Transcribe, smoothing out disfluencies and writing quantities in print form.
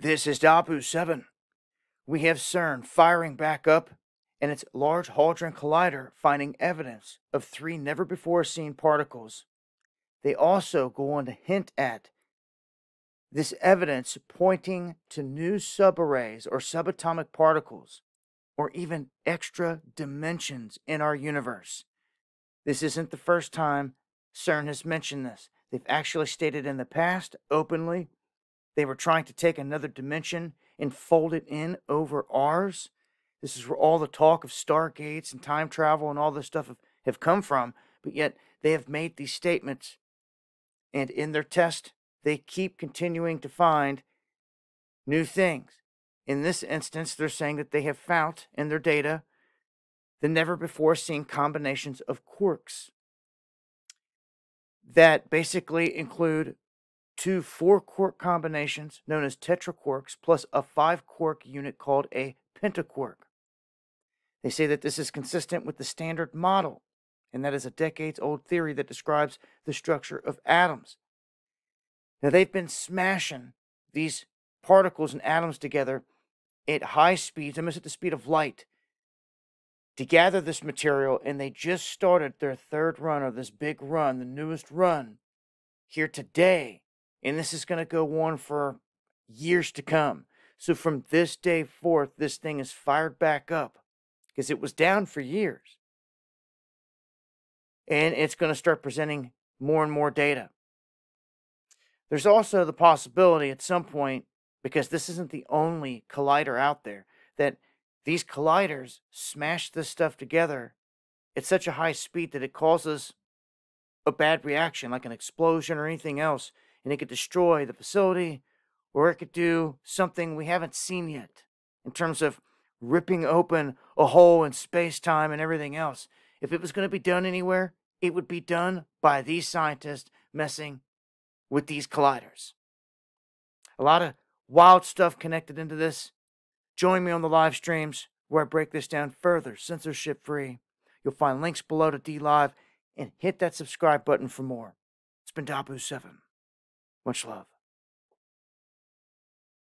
This is DAHBOO7. We have CERN firing back up and its Large Hadron Collider finding evidence of 3 never-before-seen particles. They also go on to hint at this evidence pointing to new subarrays or subatomic particles or even extra dimensions in our universe. This isn't the first time CERN has mentioned this. They've actually stated in the past, openly, they were trying to take another dimension and fold it in over ours. This is where all the talk of stargates and time travel and all this stuff have come from, but yet they have made these statements. And in their test, they keep continuing to find new things. In this instance, they're saying that they have found in their data the never-before-seen combinations of quarks that basically include 2 4-quark combinations known as tetraquarks plus a 5-quark unit called a pentaquark. They say that this is consistent with the Standard Model, and that is a decades-old theory that describes the structure of atoms. Now, they've been smashing these particles and atoms together at high speeds, almost at the speed of light, to gather this material, and they just started their 3rd run of this big run, the newest run, here today. And this is going to go on for years to come. So from this day forth, this thing is fired back up because it was down for years. And it's going to start presenting more and more data. There's also the possibility at some point, because this isn't the only collider out there, that these colliders smash this stuff together at such a high speed that it causes a bad reaction, like an explosion or anything else, and it could destroy the facility, or it could do something we haven't seen yet in terms of ripping open a hole in space-time and everything else. If it was going to be done anywhere, it would be done by these scientists messing with these colliders. A lot of wild stuff connected into this. Join me on the live streams where I break this down further, censorship-free. You'll find links below to DLive, and hit that subscribe button for more. It's been DAHBOO7. Much love.